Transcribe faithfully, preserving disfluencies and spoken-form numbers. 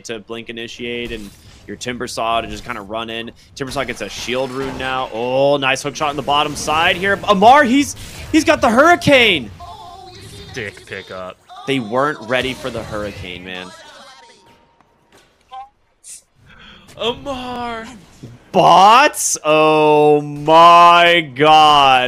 to blink initiate and your Timbersaw to just kind of run in. Timbersaw gets a shield rune now. Oh, nice hook shot in the bottom side here. Ammar, he's he's got the hurricane. Dick pick up. They weren't ready for the hurricane, man. Ammar. Bots? Oh my god.